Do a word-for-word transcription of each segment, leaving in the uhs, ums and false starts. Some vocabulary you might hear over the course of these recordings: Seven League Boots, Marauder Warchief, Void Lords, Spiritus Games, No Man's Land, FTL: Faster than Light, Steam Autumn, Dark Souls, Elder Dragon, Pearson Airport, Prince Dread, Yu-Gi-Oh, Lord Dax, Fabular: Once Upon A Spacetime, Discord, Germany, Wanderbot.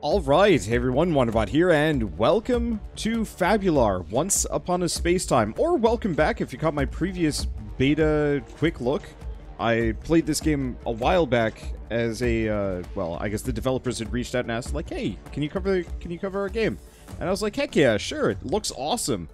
Alright, hey everyone, Wanderbot here, and welcome to Fabular Once Upon a Spacetime, or welcome back if you caught my previous beta quick look. I played this game a while back as a, uh, well, I guess the developers had reached out and asked, like, hey, can you cover, can you cover our game? And I was like, heck yeah, sure, it looks awesome.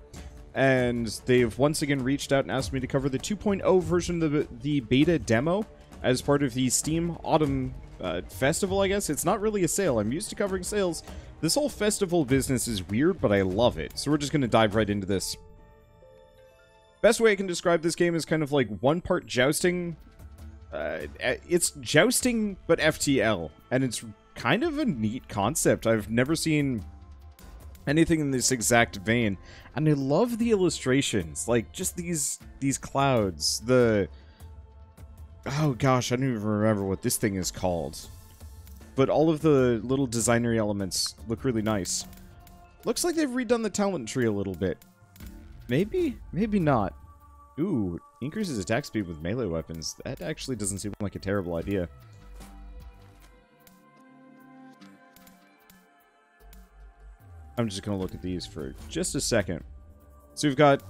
And they've once again reached out and asked me to cover the two point oh version of the, the beta demo as part of the Steam Autumn Uh, festival, I guess. It's not really a sale. I'm used to covering sales. This whole festival business is weird, but I love it. So we're just going to dive right into this. Best way I can describe this game is kind of like one part jousting. Uh, it's jousting, but F T L. And it's kind of a neat concept. I've never seen anything in this exact vein. And I love the illustrations. Like, just these, these clouds. The... Oh gosh, I don't even remember what this thing is called. But all of the little designery elements look really nice. Looks like they've redone the talent tree a little bit. Maybe? Maybe not. Ooh, increases attack speed with melee weapons. That actually doesn't seem like a terrible idea. I'm just gonna look at these for just a second. So we've got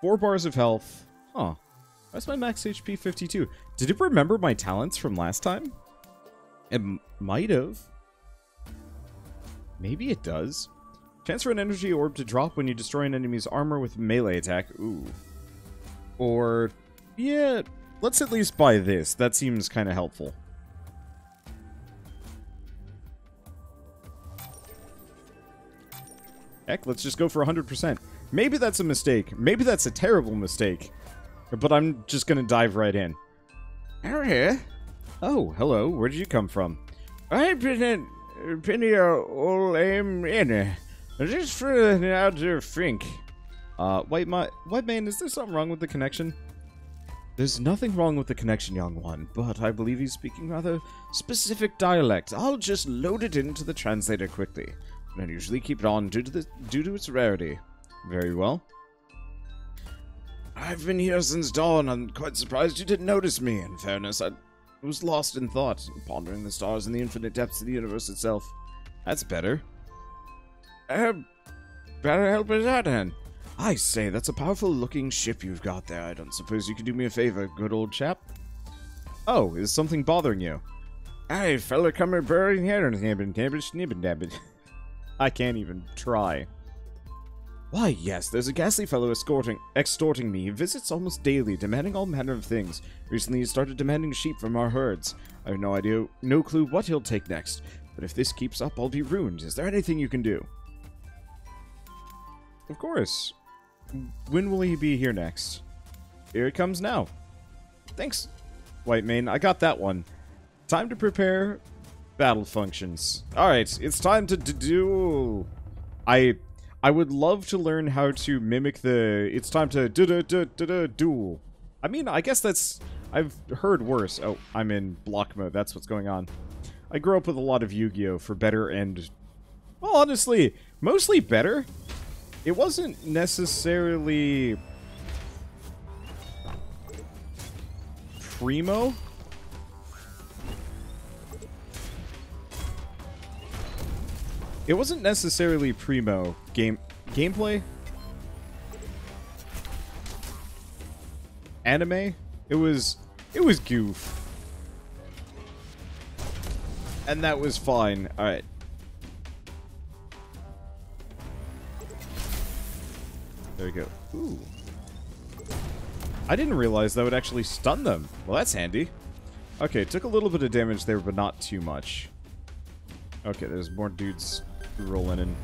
four bars of health. Huh. That's my max H P fifty-two. Did it remember my talents from last time? It might have. Maybe it does. Chance for an energy orb to drop when you destroy an enemy's armor with melee attack. Ooh. Or, yeah, let's at least buy this. That seems kind of helpful. Heck, let's just go for one hundred percent. Maybe that's a mistake. Maybe that's a terrible mistake. But I'm just gonna dive right in. Oh, hello. Where did you come from? I've been in Pinia Ol Aim Inn. Just for an outer fink. Uh, wait, my white man, is there something wrong with the connection? There's nothing wrong with the connection, young one, but I believe he's speaking rather specific dialect. I'll just load it into the translator quickly. And I usually keep it on due to the due to its rarity. Very well. I've been here since dawn. I'm quite surprised you didn't notice me. In fairness, I was lost in thought, pondering the stars and the infinite depths of the universe itself. That's better. Uh, better help us out, then. I say, that's a powerful-looking ship you've got there. I don't suppose you could do me a favor, good old chap? Oh, is something bothering you? Hey, fella, come here, burning here, and nibbin, nibbin, nibbin, nibbin. I can't even try. Why, yes, there's a ghastly fellow escorting, extorting me. He visits almost daily, demanding all manner of things. Recently, he started demanding sheep from our herds. I have no idea, no clue what he'll take next. But if this keeps up, I'll be ruined. Is there anything you can do? Of course. When will he be here next? Here it comes now. Thanks, White Mane. I got that one. Time to prepare battle functions. Alright, it's time to do... I... I would love to learn how to mimic the it's time to do do do do duel. I mean, I guess that's I've heard worse. Oh, I'm in block mode. That's what's going on. I grew up with a lot of Yu-Gi-Oh for better and, well, honestly, mostly better. It wasn't necessarily primo. It wasn't necessarily primo game gameplay, anime. It was it was goof, and that was fine. All right. There we go. Ooh. I didn't realize that would actually stun them. Well, that's handy. Okay, took a little bit of damage there, but not too much. Okay, there's more dudes rolling in.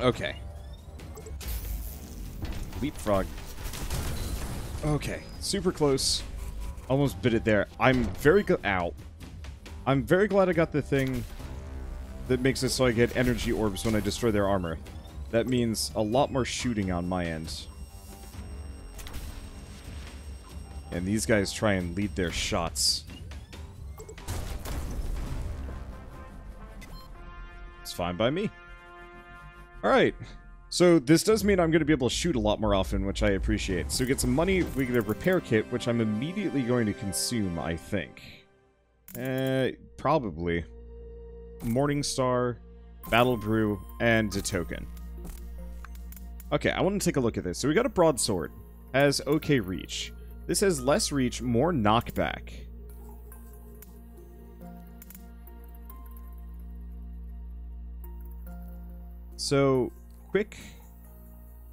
Okay. Leapfrog. Okay, super close. Almost bit it there. I'm very good. Ow. I'm very glad I got the thing that makes it so I get energy orbs when I destroy their armor. That means a lot more shooting on my end. And these guys try and lead their shots. It's fine by me. Alright. So this does mean I'm going to be able to shoot a lot more often, which I appreciate. So we get some money, we get a repair kit, which I'm immediately going to consume, I think. Uh, probably. Morningstar, Battle Brew, and a token. Okay, I want to take a look at this. So we got a broadsword. Has okay reach. This has less reach, more knockback. So, quick,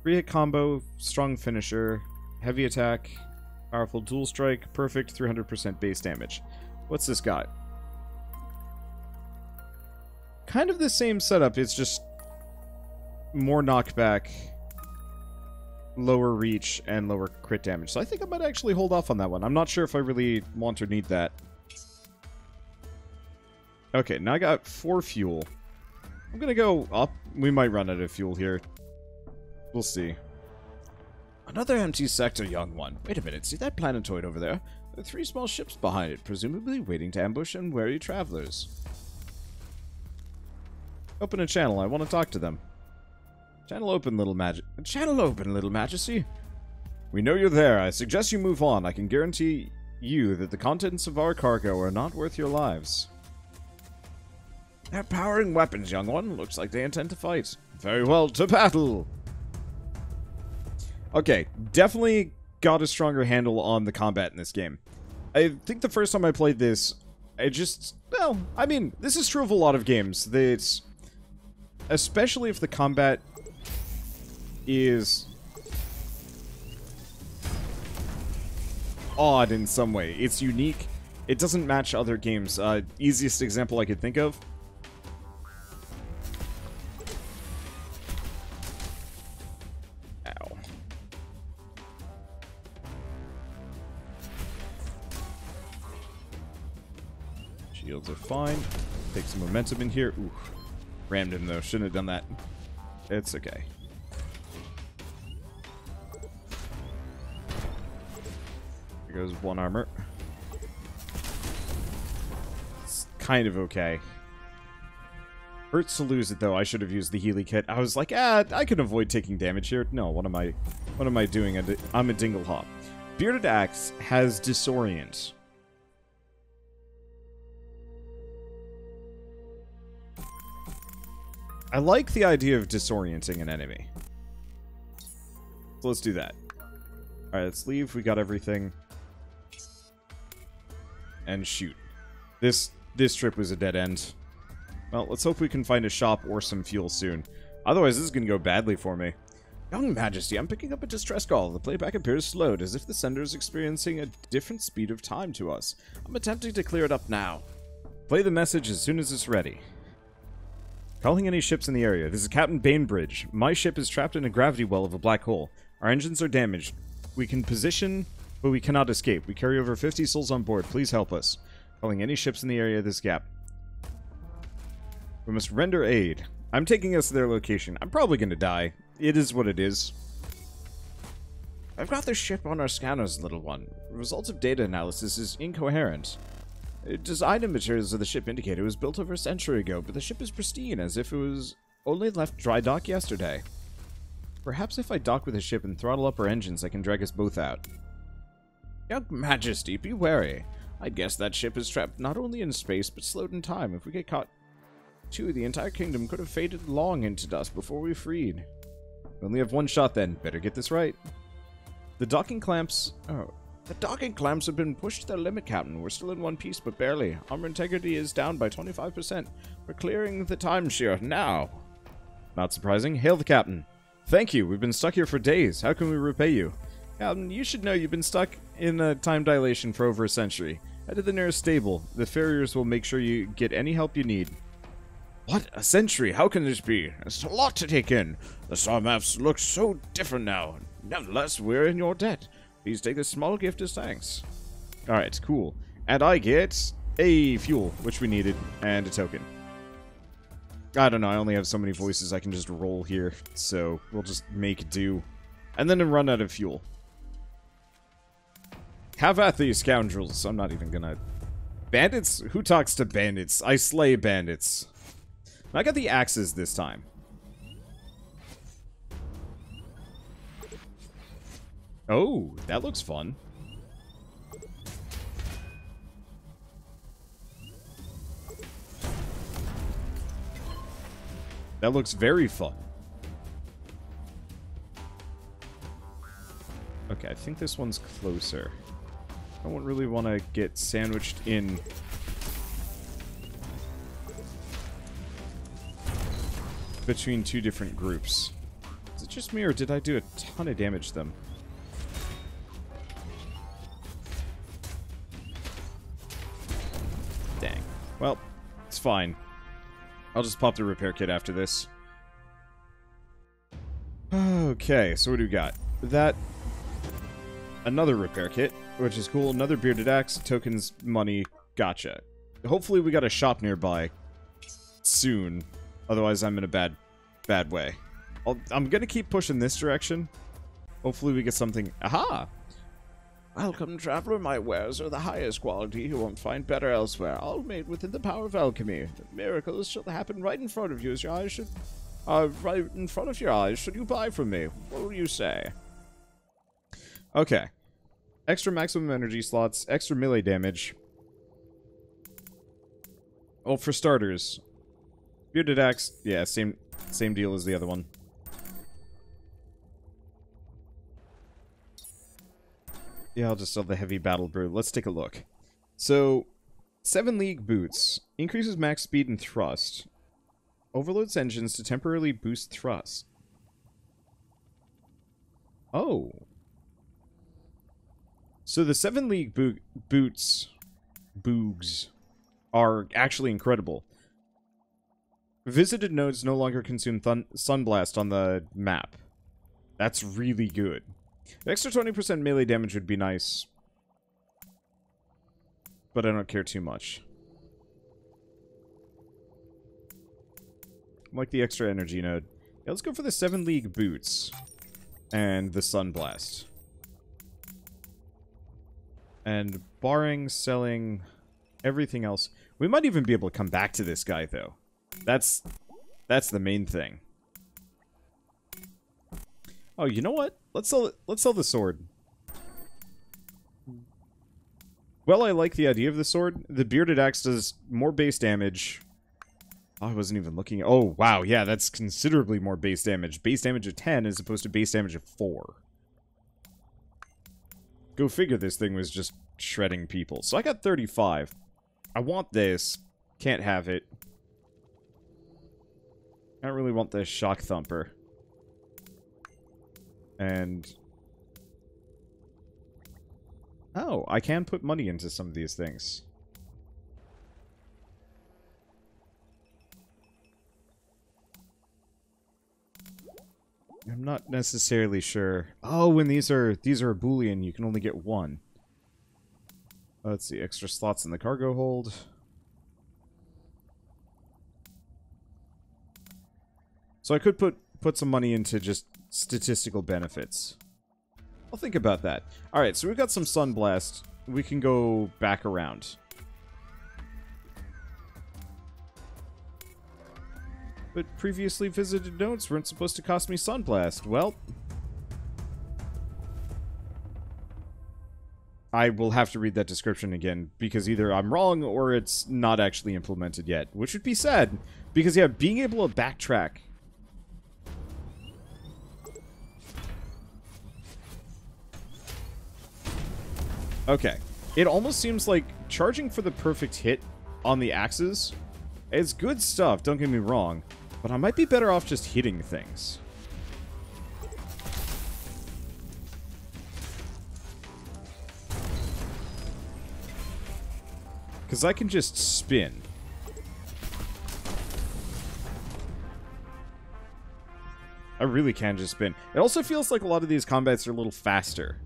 three-hit combo, strong finisher, heavy attack, powerful dual strike, perfect, three hundred percent base damage. What's this got? Kind of the same setup, it's just more knockback, lower reach, and lower crit damage. So I think I might actually hold off on that one. I'm not sure if I really want or need that. Okay, now I got four fuel. I'm gonna go up. We might run out of fuel here. We'll see. Another empty sector, young one. Wait a minute, see that planetoid over there? There are three small ships behind it, presumably waiting to ambush and wary travelers. Open a channel, I want to talk to them. Channel open, little magic. Channel open, little majesty. We know you're there. I suggest you move on. I can guarantee you that the contents of our cargo are not worth your lives. They're powering weapons, young one. Looks like they intend to fight. Very well, to battle! Okay, definitely got a stronger handle on the combat in this game. I think the first time I played this, I just... Well, I mean, this is true of a lot of games. That, especially if the combat is odd in some way. It's unique. It doesn't match other games. Uh, easiest example I could think of. Shields are fine. Take some momentum in here. Ooh. Rammed him, though. Shouldn't have done that. It's okay. There goes one armor. It's kind of okay. Hurts to lose it, though. I should have used the Healy kit. I was like, ah, I can avoid taking damage here. No, what am I, what am I doing? I'm a dingle hop. Bearded Axe has disorient. I like the idea of disorienting an enemy. So let's do that. Alright, let's leave. We got everything. And shoot. This this trip was a dead end. Well, let's hope we can find a shop or some fuel soon. Otherwise, this is going to go badly for me. Young Majesty, I'm picking up a distress call. The playback appears slowed, as if the sender is experiencing a different speed of time to us. I'm attempting to clear it up now. Play the message as soon as it's ready. Calling any ships in the area. This is Captain Bainbridge. My ship is trapped in a gravity well of a black hole. Our engines are damaged. We can position, but we cannot escape. We carry over fifty souls on board. Please help us. Calling any ships in the area of this gap. We must render aid. I'm taking us to their location. I'm probably going to die. It is what it is. I've got this ship on our scanners, little one. The results of data analysis is incoherent. Design and materials of the ship indicate it was built over a century ago, but the ship is pristine, as if it was only left dry dock yesterday. Perhaps if I dock with the ship and throttle up our engines, I can drag us both out. Young Majesty, be wary. I guess that ship is trapped not only in space, but slowed in time. If we get caught too, the entire kingdom could have faded long into dust before we freed. We only have one shot then. Better get this right. The docking clamps... Oh... The docking clamps have been pushed to their limit, Captain. We're still in one piece, but barely. Armor integrity is down by twenty-five percent. We're clearing the time shear now. Not surprising. Hail the Captain. Thank you. We've been stuck here for days. How can we repay you? Captain, you should know you've been stuck in a time dilation for over a century. Head to the nearest stable. The farriers will make sure you get any help you need. What? A century? How can this be? It's a lot to take in. The star maps look so different now. Nevertheless, we're in your debt. Please take this small gift as thanks. Alright, cool. And I get a fuel, which we needed, and a token. I don't know, I only have so many voices I can just roll here, so we'll just make do. And then run out of fuel. Have at these scoundrels. I'm not even gonna... Bandits? Who talks to bandits? I slay bandits. I got the axes this time. Oh, that looks fun. That looks very fun. Okay, I think this one's closer. I don't really want to get sandwiched in. Between two different groups. Is it just me or did I do a ton of damage to them? Dang. Well, it's fine. I'll just pop the repair kit after this. Okay, so what do we got? That... Another repair kit, which is cool. Another bearded axe, tokens, money, gotcha. Hopefully we got a shop nearby soon. Otherwise, I'm in a bad, bad way. I'll, I'm going to keep pushing this direction. Hopefully we get something. Aha! Welcome, traveler. My wares are the highest quality. You won't find better elsewhere. All made within the power of alchemy. Miracles shall happen right in front of you as your eyes should... Uh, right in front of your eyes should you buy from me. What will you say? Okay. Extra maximum energy slots. Extra melee damage. Oh, for starters... Bearded axe, yeah, same same deal as the other one. Yeah, I'll just sell the heavy battle brew. Let's take a look. So, Seven League Boots. Increases max speed and thrust. Overloads engines to temporarily boost thrust. Oh. So the Seven League bo Boots... Boogs... are actually incredible. Visited nodes no longer consume thun Sunblast on the map. That's really good. The extra twenty percent melee damage would be nice. But I don't care too much. I like the extra energy node. Yeah, let's go for the Seven League Boots. And the Sunblast. And barring selling everything else... We might even be able to come back to this guy, though. That's that's the main thing. Oh, you know what? Let's sell let's sell the sword. Well, I like the idea of the sword. The bearded axe does more base damage. Oh, I wasn't even looking. Oh, wow. Yeah, that's considerably more base damage. Base damage of ten as opposed to base damage of four. Go figure, this thing was just shredding people. So I got thirty-five. I want this. Can't have it. I don't really want this shock thumper. And... Oh, I can put money into some of these things. I'm not necessarily sure. Oh, when these are these are a Boolean, you can only get one. Let's see, extra slots in the cargo hold. So I could put, put some money into just statistical benefits. I'll think about that. Alright, so we've got some Sunblast. We can go back around. But previously visited nodes weren't supposed to cost me Sunblast. Well... I will have to read that description again, because either I'm wrong or it's not actually implemented yet. Which would be sad, because yeah, being able to backtrack... Okay, it almost seems like charging for the perfect hit on the axes is good stuff, don't get me wrong, but I might be better off just hitting things. Because I can just spin. I really can just spin. It also feels like a lot of these combats are a little faster.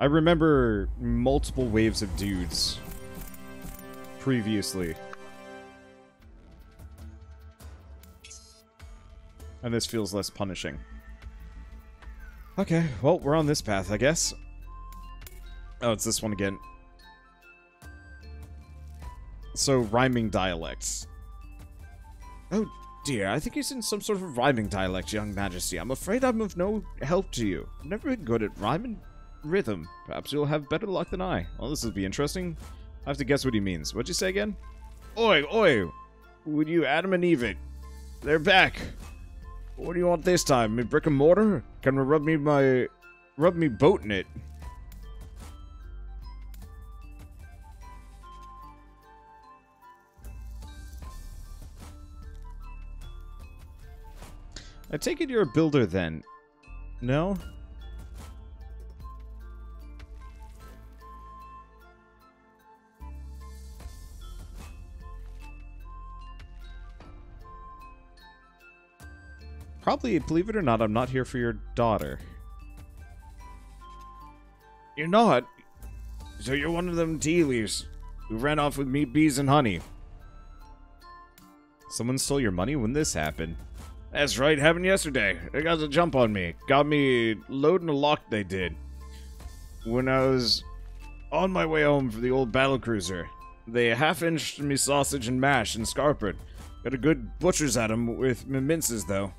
I remember multiple waves of dudes previously. And this feels less punishing. Okay, well, we're on this path, I guess. Oh, it's this one again. So, rhyming dialects. Oh, dear. I think he's in some sort of rhyming dialect, young majesty. I'm afraid I'm of no help to you. I've never been good at rhyming rhythm. Perhaps you'll have better luck than I. Oh, this will be interesting. I have to guess what he means. What'd you say again? Oi, oi! Would you Adam and Eve it? They're back! What do you want this time? Me brick and mortar? Can we rub me my... rub me boat in it? I take it you're a builder then. No? Probably, believe it or not, I'm not here for your daughter. You're not? So you're one of them tea leaves who ran off with meat, bees, and honey. Someone stole your money when this happened. That's right, happened yesterday. They got a jump on me. Got me loading a lock they did. When I was on my way home from the old battlecruiser, they half-inched me sausage and mash and scarpered. Got a good butcher's at 'em with me minces, though.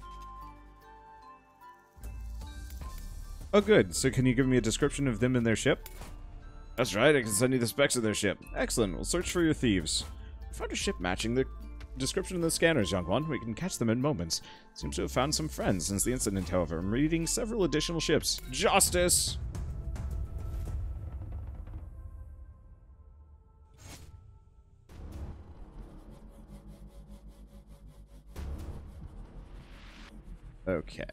Oh, good. So can you give me a description of them and their ship? That's right, I can send you the specs of their ship. Excellent. We'll search for your thieves. I found a ship matching the description of the scanners, young one. We can catch them in moments. Seems to have found some friends since the incident, however. I'm reading several additional ships. Justice! Okay.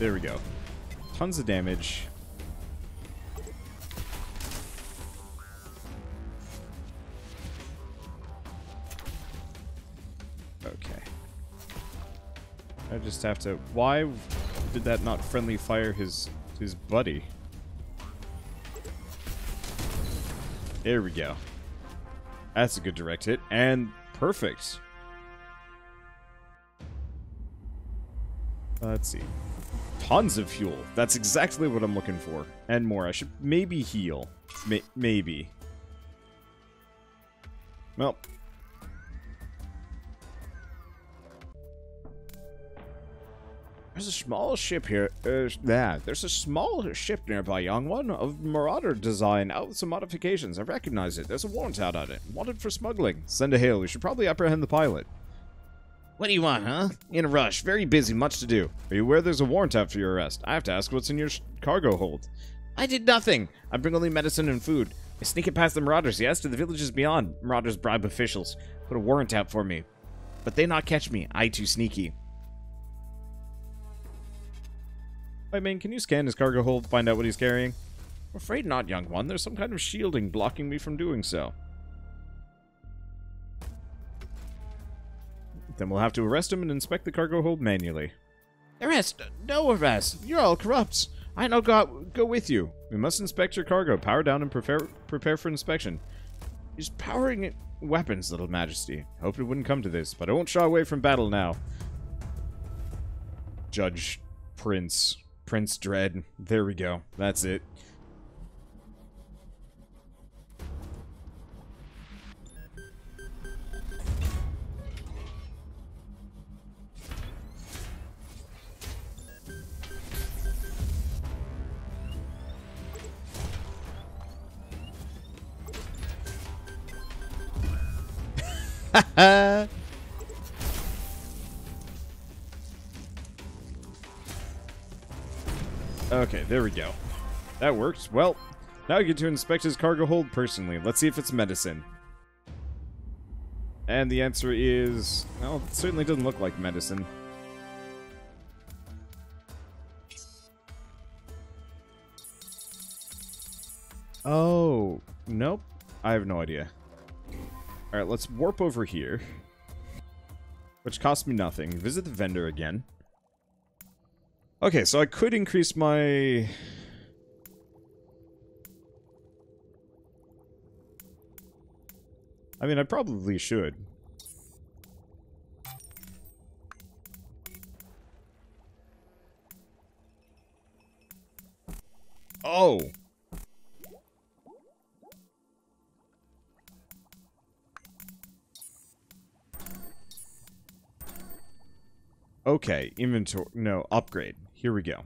There we go. Tons of damage. Okay. I just have to... Why did that not friendly fire his his buddy? There we go. That's a good direct hit. And perfect. Let's see. Tons of fuel. That's exactly what I'm looking for. And more. I should maybe heal. Ma maybe. Well. There's a small ship here. Uh, nah. There's a small ship nearby, young one, of Marauder design out with some modifications. I recognize it. There's a warrant out on it. Wanted for smuggling. Send a hail. We should probably apprehend the pilot. What do you want, huh? In a rush. Very busy. Much to do. Are you aware there's a warrant out for your arrest? I have to ask what's in your sh cargo hold. I did nothing. I bring only medicine and food. I sneak it past the Marauders, yes, to the villages beyond. Marauders bribe officials. Put a warrant out for me. But they not catch me. I too sneaky. Wait, man, can you scan his cargo hold to find out what he's carrying? I'm afraid not, young one. There's some kind of shielding blocking me from doing so. Then we'll have to arrest him and inspect the cargo hold manually. Arrest? No arrest. You're all corrupts. I know God go with you. We must inspect your cargo. Power down and prepare prepare for inspection. He's powering it weapons, little majesty. Hoped it wouldn't come to this, but I won't shy away from battle now. Judge Prince. Prince Dread. There we go. That's it. Haha! Okay, there we go. That works. Well, now I get to inspect his cargo hold personally. Let's see if it's medicine. And the answer is... well, it certainly doesn't look like medicine. Oh, nope. I have no idea. Alright, let's warp over here, which cost me nothing. Visit the vendor again. Okay, so I could increase my... I mean, I probably should. Oh! Okay, inventory. No, upgrade. Here we go.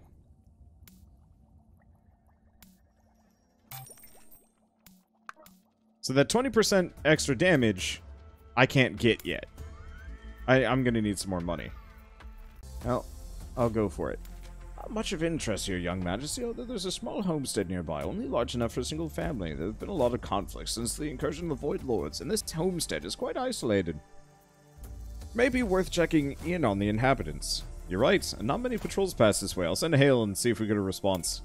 So that twenty percent extra damage, I can't get yet. I, I'm going to need some more money. Well, I'll go for it. Not much of interest here, Young Majesty, although there's a small homestead nearby, only large enough for a single family. There have been a lot of conflicts since the incursion of the Void Lords, and this homestead is quite isolated. May be worth checking in on the inhabitants. You're right, and not many patrols pass this way. I'll send a hail and see if we get a response.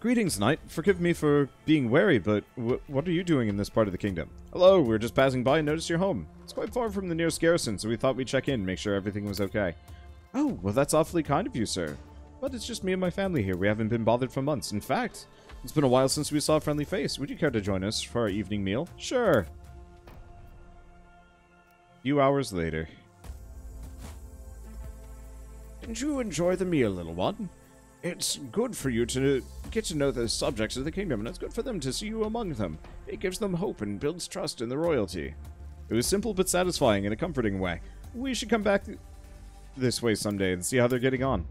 Greetings, knight. Forgive me for being wary, but wh what are you doing in this part of the kingdom? Hello, we were just passing by and noticed your home. It's quite far from the nearest garrison, so we thought we'd check in, make sure everything was okay. Oh, well that's awfully kind of you, sir. But it's just me and my family here. We haven't been bothered for months. In fact, it's been a while since we saw a friendly face. Would you care to join us for our evening meal? Sure. A few hours later. Didn't you enjoy the meal, little one? It's good for you to get to know the subjects of the kingdom, and it's good for them to see you among them. It gives them hope and builds trust in the royalty. It was simple but satisfying in a comforting way. We should come back th this way someday and see how they're getting on.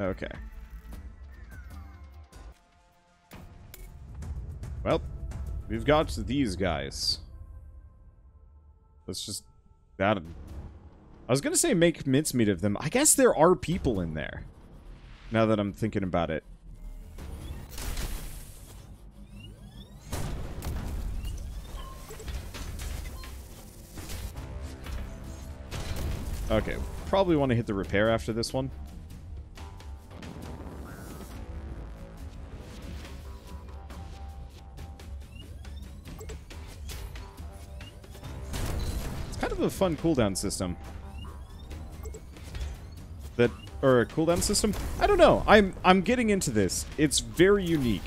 Okay. Well, we've got these guys. Let's just... that. I was going to say make mincemeat of them. I guess there are people in there. Now that I'm thinking about it. Okay, probably want to hit the repair after this one. A fun cooldown system that or a cooldown system I don't know. I'm I'm getting into this. It's very unique.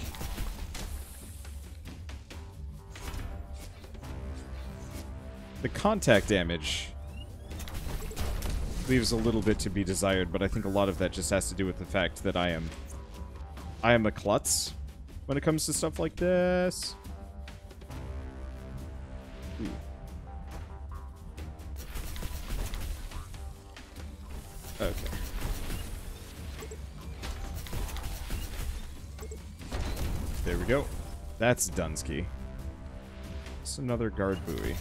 The contact damage leaves a little bit to be desired, but I think a lot of that just has to do with the fact that I am I am a klutz when it comes to stuff like this. Ooh. Okay. There we go. That's Dunsky. It's another guard buoy.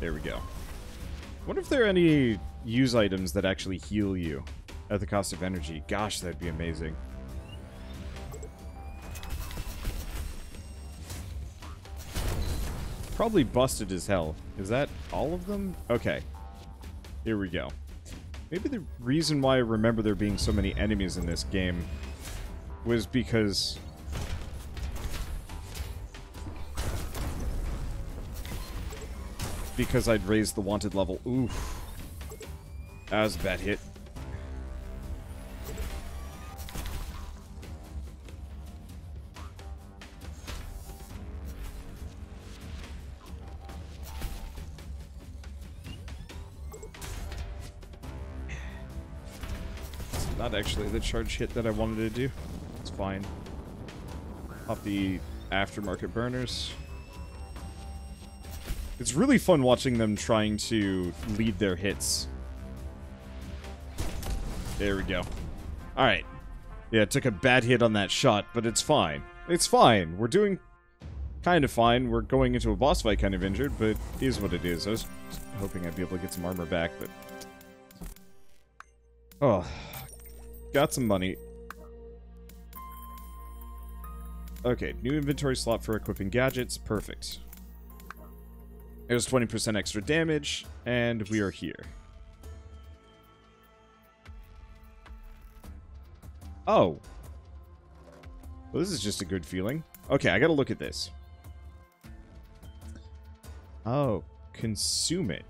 There we go. I wonder if there are any use items that actually heal you at the cost of energy. Gosh, that'd be amazing. Probably busted as hell. Is that all of them? Okay. Here we go. Maybe the reason why I remember there being so many enemies in this game was because... because I'd raised the wanted level. Oof. That was a bad hit. Not actually the charge hit that I wanted to do. It's fine. Pop the aftermarket burners. It's really fun watching them trying to lead their hits. There we go. Alright. Yeah, it took a bad hit on that shot, but it's fine. It's fine. We're doing kind of fine. We're going into a boss fight kind of injured, but it is what it is. I was hoping I'd be able to get some armor back, but... oh... got some money. Okay, new inventory slot for equipping gadgets. Perfect. It was twenty percent extra damage, and we are here. Oh. Well, this is just a good feeling. Okay, I gotta look at this. Oh, consume it.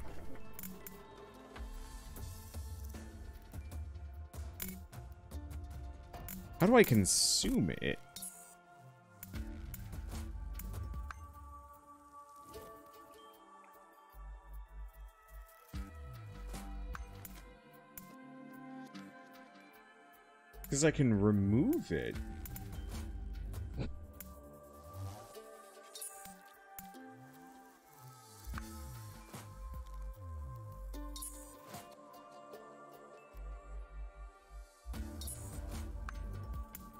How do I consume it? Because I can remove it.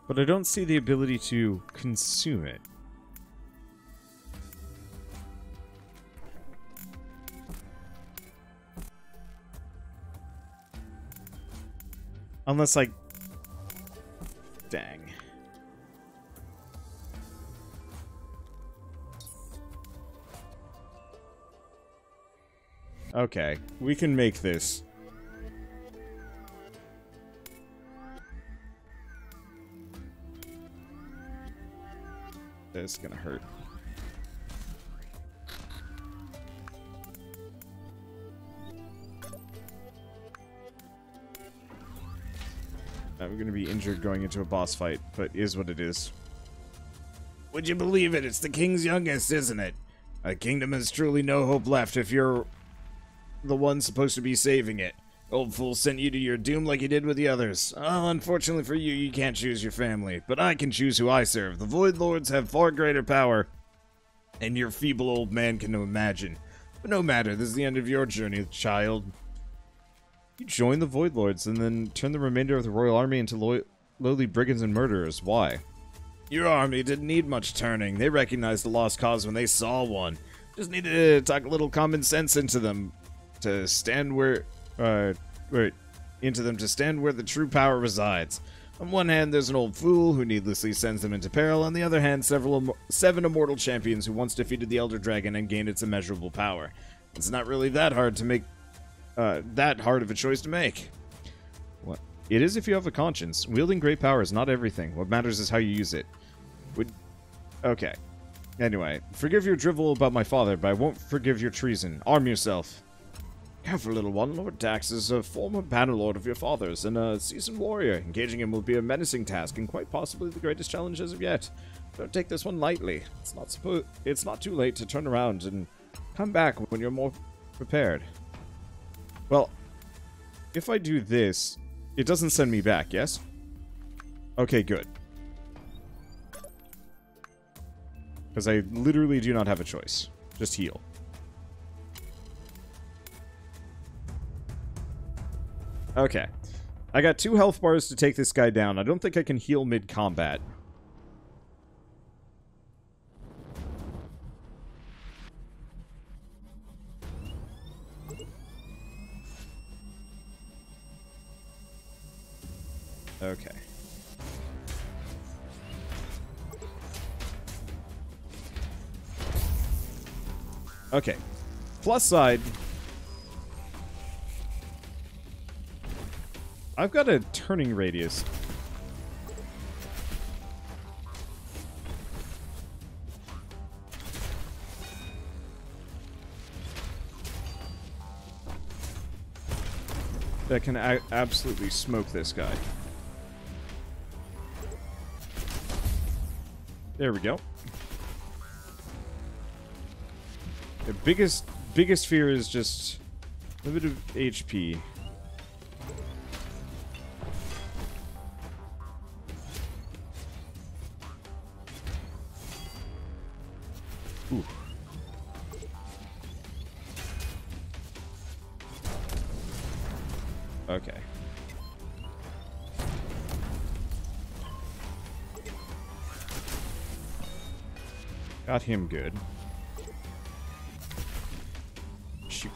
But I don't see the ability to consume it. Unless, like... Dang. Okay, we can make this. That's gonna hurt. I'm gonna be injured going into a boss fight, but is what it is. Would you believe it? It's the king's youngest, isn't it? A kingdom has truly no hope left if you're the one supposed to be saving it. Old fool sent you to your doom like he did with the others. Oh, unfortunately for you, you can't choose your family, but I can choose who I serve. The Void Lords have far greater power, and your feeble old man can imagine. But no matter, this is the end of your journey, child. You join the Void Lords and then turn the remainder of the royal army into lo lowly brigands and murderers. Why? Your army didn't need much turning. They recognized the lost cause when they saw one. Just needed to talk a little common sense into them to stand where, uh, wait, into them to stand where the true power resides. On one hand, there's an old fool who needlessly sends them into peril. On the other hand, several im- seven immortal champions who once defeated the Elder Dragon and gained its immeasurable power. It's not really that hard to make. Uh, that hard of a choice to make. What? It is if you have a conscience. Wielding great power is not everything. What matters is how you use it. Would... Okay. Anyway, forgive your drivel about my father, but I won't forgive your treason. Arm yourself. Careful, little one. Lord Dax is a former bannerlord of your father's and a seasoned warrior. Engaging him will be a menacing task and quite possibly the greatest challenge as of yet. Don't take this one lightly. It's not suppo- It's not too late to turn around and come back when you're more prepared. Well, if I do this, it doesn't send me back, yes? Okay, good. Because I literally do not have a choice. Just heal. Okay. I got two health bars to take this guy down. I don't think I can heal mid-combat. Okay. Okay. Plus side. I've got a turning radius. That can a- absolutely smoke this guy. There we go. The biggest biggest fear is just limited H P. Ooh. Okay. Got him good. Shoot.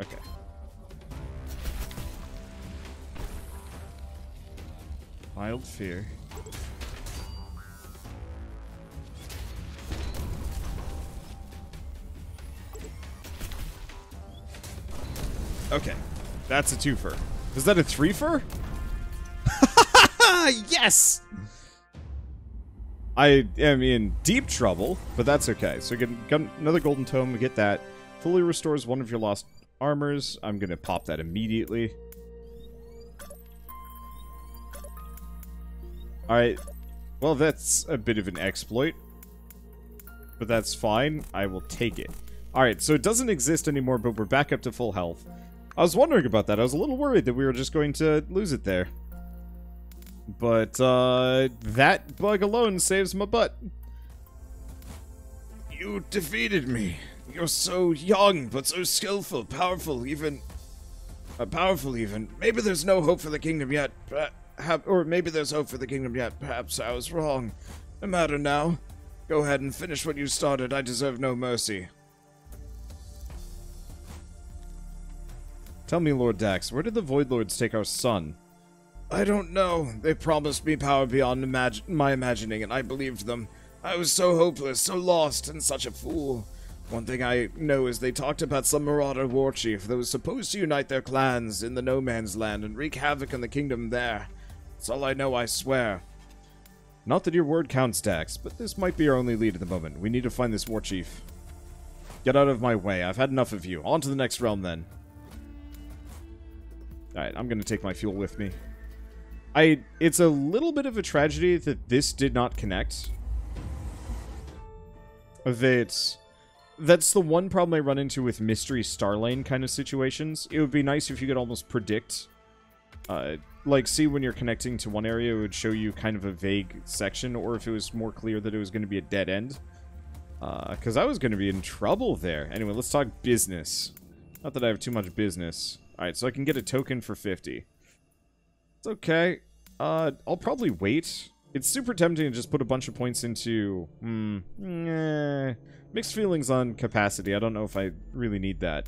Okay. Mild fear. Okay, that's a twofer. Is that a threefer? Yes! I am in deep trouble, but that's okay. So we get another golden tome, we get that. Fully restores one of your lost armors. I'm gonna pop that immediately. Alright, Well, that's a bit of an exploit. But that's fine. I will take it. Alright, so it doesn't exist anymore, but we're back up to full health. I was wondering about that. I was a little worried that we were just going to lose it there. But, uh, that bug alone saves my butt. You defeated me. You're so young, but so skillful, powerful, even... Uh, powerful, even. Maybe there's no hope for the kingdom yet. Perhaps, or maybe there's hope for the kingdom yet. Perhaps I was wrong. No matter now. Go ahead and finish what you started. I deserve no mercy. Tell me, Lord Dax, where did the Void Lords take our son? I don't know. They promised me power beyond imag- my imagining, and I believed them. I was so hopeless, so lost, and such a fool. One thing I know is they talked about some Marauder Warchief that was supposed to unite their clans in the No Man's Land and wreak havoc in the kingdom there. That's all I know, I swear. Not that your word counts, Dax, but this might be our only lead at the moment. We need to find this Warchief. Get out of my way. I've had enough of you. On to the next realm, then. Alright, I'm going to take my fuel with me. I, it's a little bit of a tragedy that this did not connect. That, that's the one problem I run into with Mystery Starlane kind of situations. It would be nice if you could almost predict. Uh, like, see when you're connecting to one area, it would show you kind of a vague section, or if it was more clear that it was going to be a dead end. Because uh, I was going to be in trouble there. Anyway, let's talk business. Not that I have too much business. Alright, so I can get a token for fifty. It's okay. Uh, I'll probably wait. It's super tempting to just put a bunch of points into... Hmm... Eh, mixed feelings on capacity. I don't know if I really need that.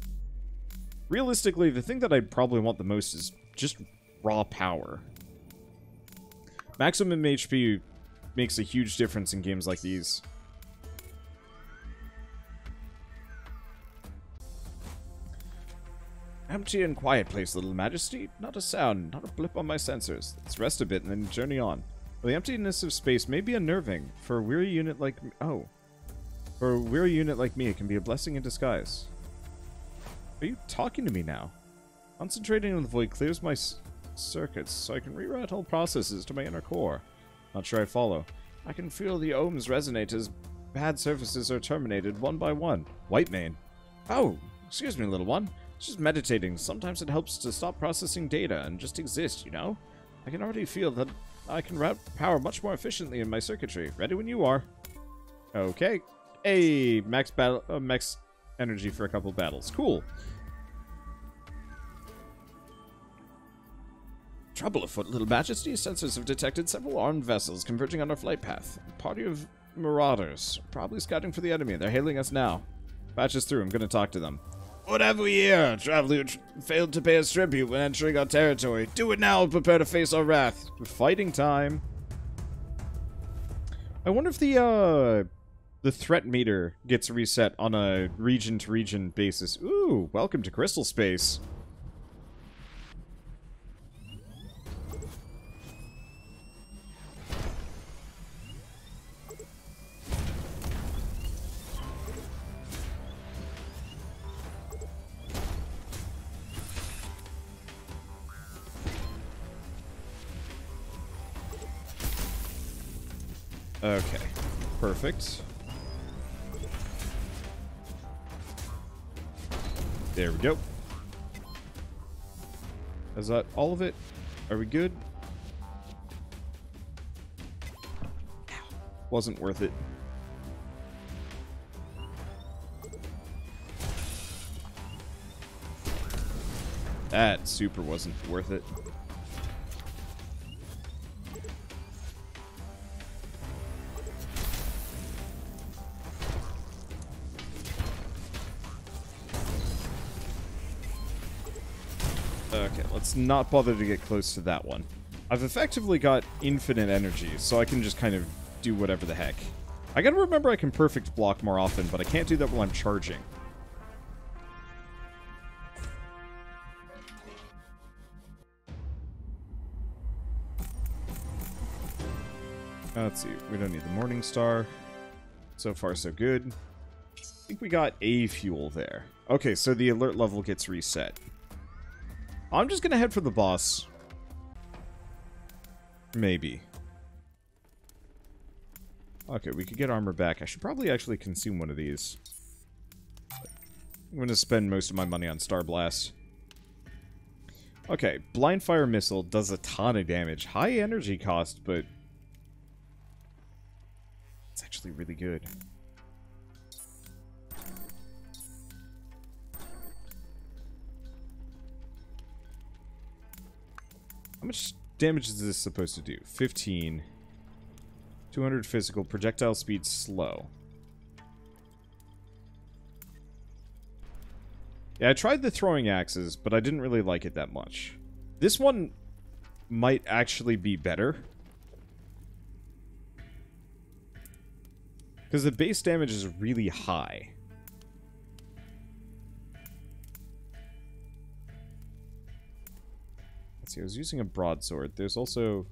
Realistically, the thing that I probably want the most is just raw power. Maximum H P makes a huge difference in games like these. Empty and quiet place, little majesty. Not a sound, not a blip on my sensors. Let's rest a bit and then journey on. Well, the emptiness of space may be unnerving. For a weary unit like me, oh. For a weary unit like me, it can be a blessing in disguise. Are you talking to me now? Concentrating on the void clears my s circuits, so I can reroute whole processes to my inner core. Not sure I follow. I can feel the ohms resonate as bad surfaces are terminated one by one. White mane. Oh, excuse me, little one. Just meditating. Sometimes it helps to stop processing data and just exist, you know? I can already feel that I can route power much more efficiently in my circuitry. Ready when you are. Okay. Hey, max battle, uh, max energy for a couple battles. Cool. Trouble afoot, little majesty. Sensors have detected several armed vessels converging on our flight path. A party of marauders. Probably scouting for the enemy. They're hailing us now. Batches through. I'm going to talk to them. What have we here? Traveler failed to pay us tribute when entering our territory. Do it now and prepare to face our wrath. Fighting time. I wonder if the uh, the threat meter gets reset on a region-to-region basis. Ooh, welcome to Crystal Space. Okay, perfect. There we go. Is that all of it? Are we good? Wasn't worth it. That super wasn't worth it. Okay, let's not bother to get close to that one. I've effectively got infinite energy, so I can just kind of do whatever the heck. I gotta remember I can perfect block more often, but I can't do that while I'm charging. Uh, let's see, we don't need the Morning Star. So far, so good. I think we got a fuel there. Okay, so the alert level gets reset. I'm just gonna head for the boss. Maybe. Okay, we could get armor back. I should probably actually consume one of these. I'm going to spend most of my money on Star Blast. Okay, Blindfire Missile does a ton of damage. High energy cost, but... it's actually really good. How much damage is this supposed to do? fifteen. two hundred physical. Projectile speed slow. Yeah, I tried the throwing axes, but I didn't really like it that much. This one might actually be better. Because the base damage is really high. Let's see, I was using a broadsword. There's also...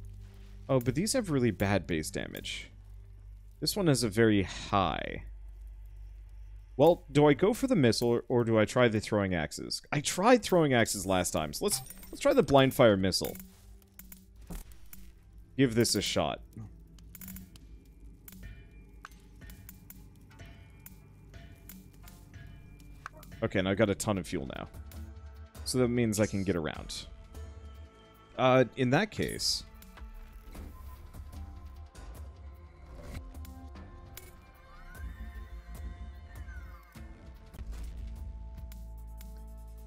oh, but these have really bad base damage. This one has a very high... well, do I go for the missile, or, or do I try the throwing axes? I tried throwing axes last time, so let's let's try the blindfire missile. Give this a shot. Okay, and I've got a ton of fuel now, so that means I can get around. Uh, in that case.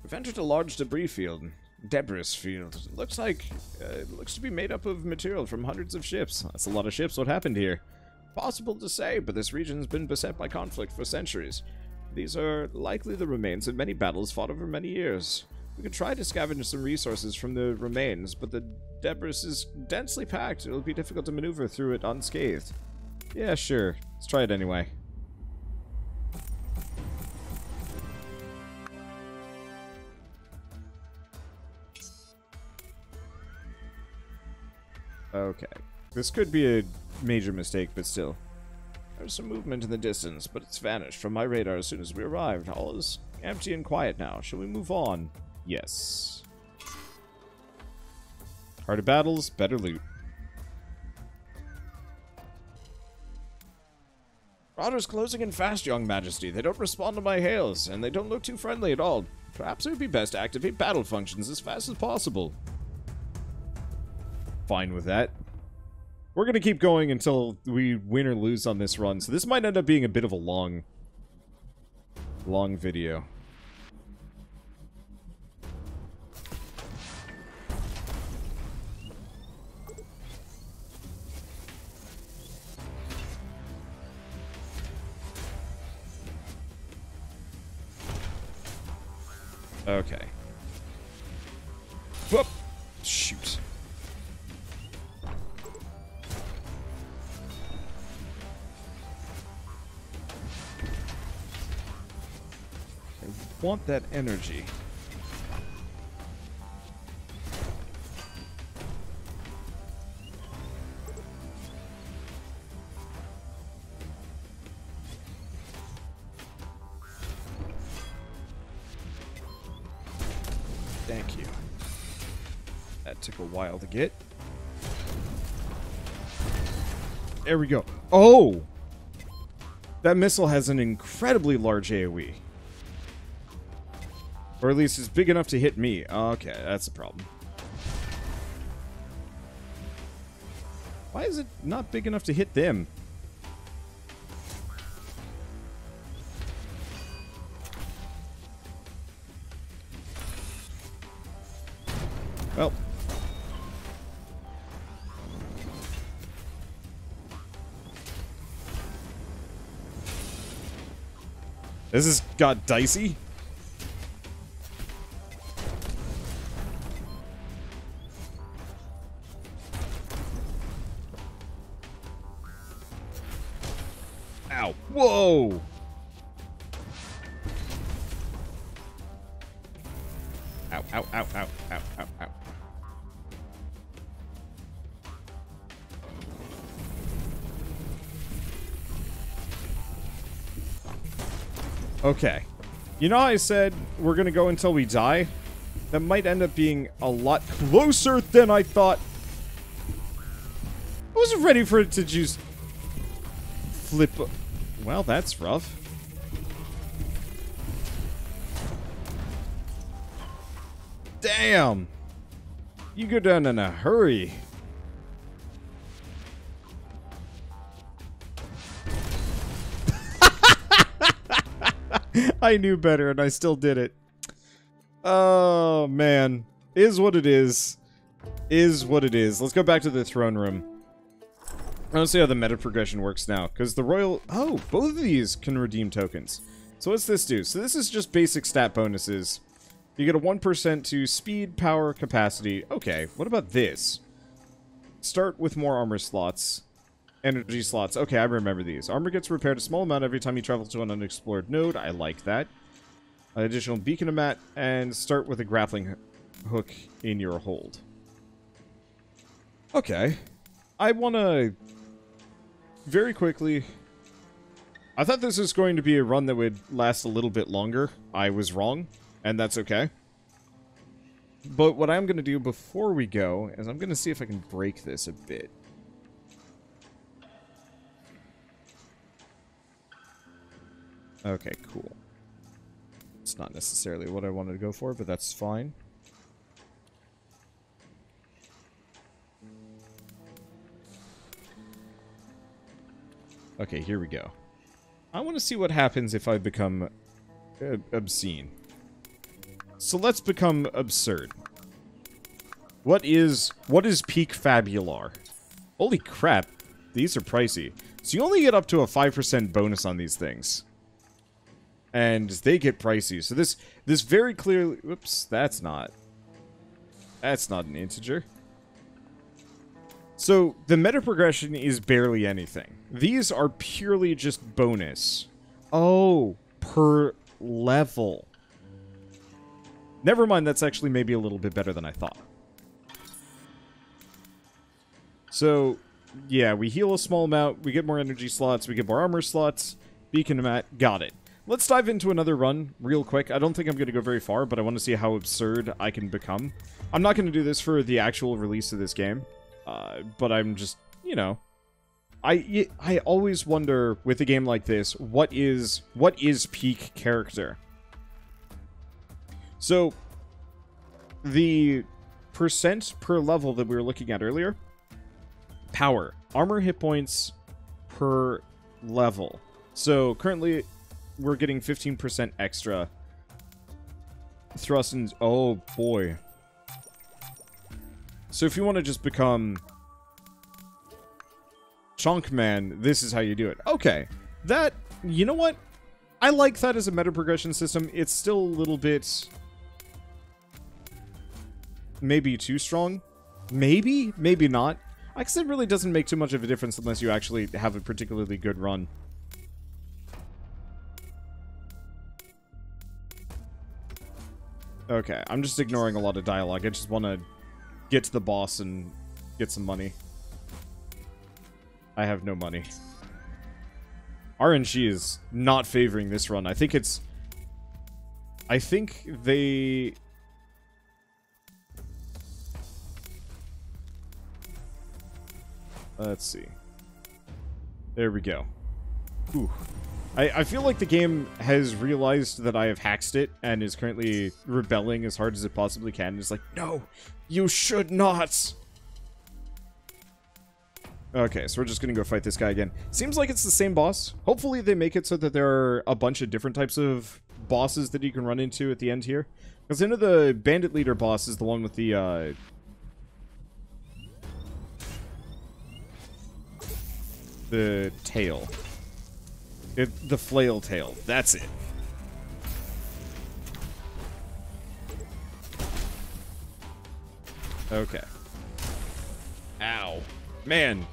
We've entered a large debris field. Debris field. It looks like... Uh, it looks to be made up of material from hundreds of ships. That's a lot of ships. What happened here? Possible to say, but this region has been beset by conflict for centuries. These are likely the remains of many battles fought over many years. We could try to scavenge some resources from the remains, but the debris is densely packed. It'll be difficult to maneuver through it unscathed. Yeah, sure. Let's try it anyway. Okay. This could be a major mistake, but still. There's some movement in the distance, but it's vanished from my radar as soon as we arrived. All is empty and quiet now. Shall we move on? Yes. Harder battles, better loot. Marauders closing in fast, Young Majesty. They don't respond to my hails, and they don't look too friendly at all. Perhaps it would be best to activate battle functions as fast as possible. Fine with that. We're going to keep going until we win or lose on this run, so this might end up being a bit of a long, long video. Okay. Whoop! Shoot. Want that energy. Thank you. That took a while to get. There we go. Oh! That missile has an incredibly large A O E. Or at least it's big enough to hit me. Okay, that's a problem. Why is it not big enough to hit them? Well. This has got dicey. Whoa! Ow, ow, ow, ow, ow, ow, ow. Okay. You know how I said we're gonna go until we die? That might end up being a lot closer than I thought. I wasn't ready for it to just... flip. Well, that's rough. Damn! You go down in a hurry. I knew better and I still did it. Oh, man. Is what it is. Is what it is. Let's go back to the throne room. I don't see how the meta progression works now, because the royal... Oh, both of these can redeem tokens. So what's this do? So this is just basic stat bonuses. You get a one percent to speed, power, capacity. Okay, what about this? Start with more armor slots. Energy slots. Okay, I remember these. Armor gets repaired a small amount every time you travel to an unexplored node. I like that. An additional beacon of mat, and start with a grappling hook in your hold. Okay. I want to... Very quickly... I thought this was going to be a run that would last a little bit longer. I was wrong, and that's okay. But what I'm going to do before we go is I'm going to see if I can break this a bit. Okay, cool. It's not necessarily what I wanted to go for, but that's fine. Okay, here we go. I want to see what happens if I become uh, obscene. So let's become absurd. What is what is peak Fabular? Holy crap, these are pricey. So you only get up to a five percent bonus on these things. And they get pricey. So this this very clearly... Whoops, that's not... That's not an integer. So the meta progression is barely anything. These are purely just bonus. Oh, per level. Never mind, that's actually maybe a little bit better than I thought. So, yeah, we heal a small amount, we get more energy slots, we get more armor slots, beacon mat, got it. Let's dive into another run real quick. I don't think I'm going to go very far, but I want to see how absurd I can become. I'm not going to do this for the actual release of this game. Uh, but I'm just, you know, I I always wonder with a game like this, what is what is peak character? So the percent per level that we were looking at earlier, power, armor, hit points per level. So currently we're getting fifteen percent extra thrust and oh boy. So if you want to just become Chunk Man, this is how you do it. Okay. That, you know what? I like that as a meta progression system. It's still a little bit... Maybe too strong. Maybe, maybe not. I guess it really doesn't make too much of a difference unless you actually have a particularly good run. Okay, I'm just ignoring a lot of dialogue. I just want to... get to the boss and get some money. I have no money. R N G is not favoring this run. I think it's... I think they... Let's see. There we go. Whew. I, I feel like the game has realized that I have hacked it and is currently rebelling as hard as it possibly can. And it's like, no, you should not. Okay, so we're just going to go fight this guy again. Seems like it's the same boss. Hopefully they make it so that there are a bunch of different types of bosses that you can run into at the end here. Because I know the bandit leader boss is the one with the... Uh... The tail. It, the flail tail. That's it. Okay. Ow. Man.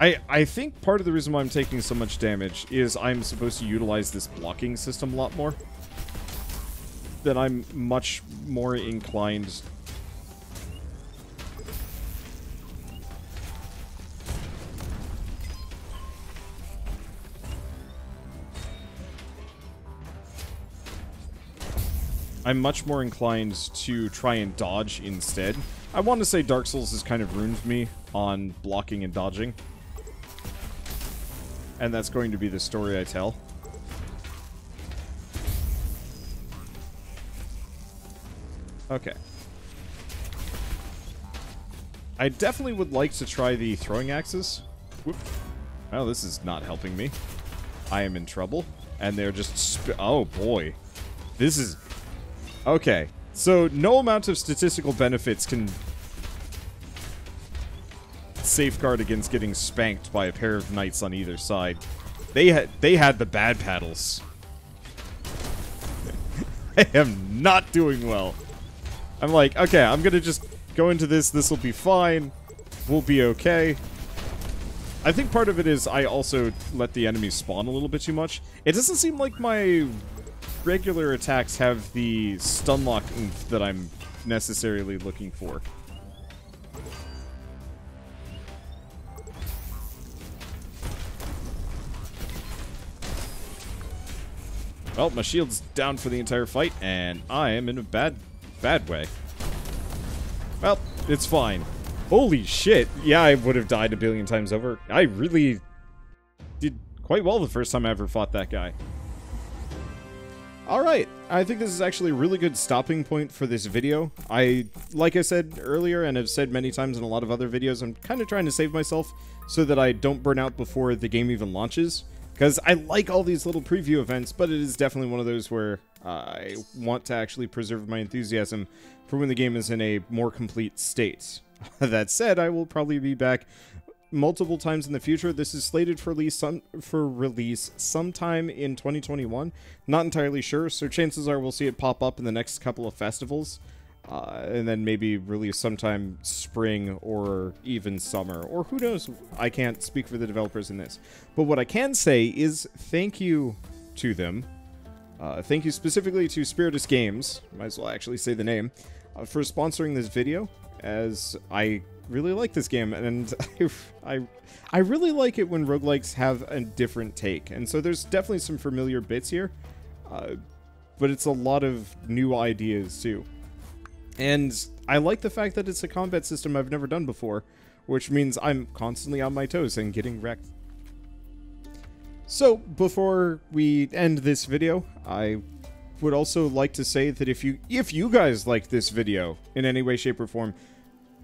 I, I think part of the reason why I'm taking so much damage is I'm supposed to utilize this blocking system a lot more. That I'm much more inclined... I'm much more inclined to try and dodge instead. I want to say Dark Souls has kind of ruined me on blocking and dodging. And that's going to be the story I tell. Okay. I definitely would like to try the throwing axes. Whoop. Oh, this is not helping me. I am in trouble. And they're just sp- oh, boy. This is... okay. So, no amount of statistical benefits can safeguard against getting spanked by a pair of knights on either side. They had they had the bad paddles. I am not doing well. I'm like, okay, I'm gonna just go into this. This will be fine. We'll be okay. I think part of it is I also let the enemies spawn a little bit too much. It doesn't seem like my regular attacks have the stun lock oomph that I'm necessarily looking for. Well, my shield's down for the entire fight, and I am in a bad, bad way. Well, it's fine. Holy shit! Yeah, I would have died a billion times over. I really did quite well the first time I ever fought that guy. Alright, I think this is actually a really good stopping point for this video. I, like I said earlier, and have said many times in a lot of other videos, I'm kind of trying to save myself so that I don't burn out before the game even launches. Because I like all these little preview events, but it is definitely one of those where uh, I want to actually preserve my enthusiasm for when the game is in a more complete state. That said, I will probably be back multiple times in the future. This is slated for release, some, for release sometime in twenty twenty-one. Not entirely sure, so chances are we'll see it pop up in the next couple of festivals. Uh, and then maybe release sometime spring or even summer. Or who knows? I can't speak for the developers in this. But what I can say is thank you to them. Uh, thank you specifically to Spiritus Games. Might as well actually say the name. Uh, for sponsoring this video. As I really like this game. And I, I, I really like it when roguelikes have a different take. And so there's definitely some familiar bits here. Uh, but it's a lot of new ideas too. And I like the fact that it's a combat system I've never done before, which means I'm constantly on my toes and getting wrecked. So, before we end this video, I would also like to say that if you if you guys like this video in any way, shape, or form,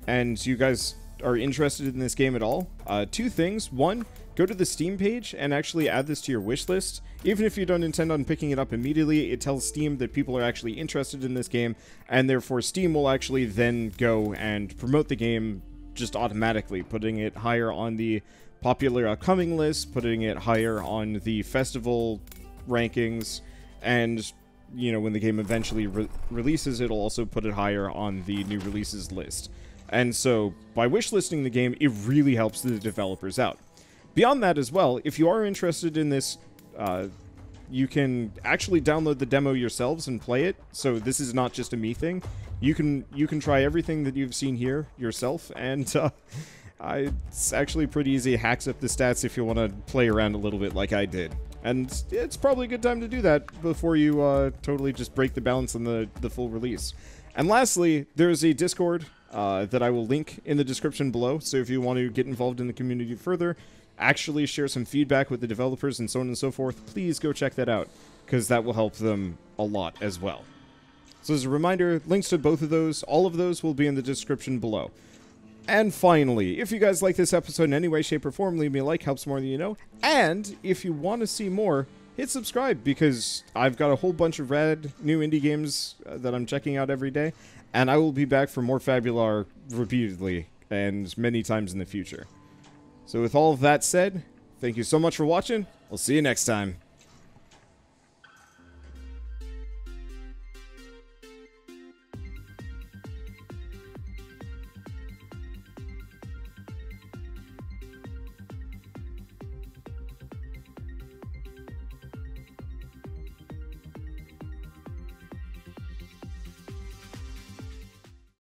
and you guys are interested in this game at all, uh, two things. One, go to the Steam page and actually add this to your wish list. Even if you don't intend on picking it up immediately, it tells Steam that people are actually interested in this game, and therefore Steam will actually then go and promote the game just automatically, putting it higher on the popular upcoming list, putting it higher on the festival rankings, and, you know, when the game eventually re releases, it'll also put it higher on the new releases list. And so, by wishlisting the game, it really helps the developers out. Beyond that as well, if you are interested in this, uh, you can actually download the demo yourselves and play it. So this is not just a me thing. You can you can try everything that you've seen here yourself, and uh, I, it's actually pretty easy. It hacks up the stats if you want to play around a little bit like I did. And it's probably a good time to do that before you uh, totally just break the balance on the, the full release. And lastly, there's a Discord uh, that I will link in the description below. So if you want to get involved in the community further, actually share some feedback with the developers and so on and so forth, please go check that out, because that will help them a lot as well. So as a reminder, links to both of those, all of those, will be in the description below. And finally, if you guys like this episode in any way, shape, or form, leave me a like, helps more than you know. And if you want to see more, hit subscribe, because I've got a whole bunch of rad new indie games that I'm checking out every day, and I will be back for more Fabular repeatedly and many times in the future. So with all of that said, thank you so much for watching. I'll see you next time.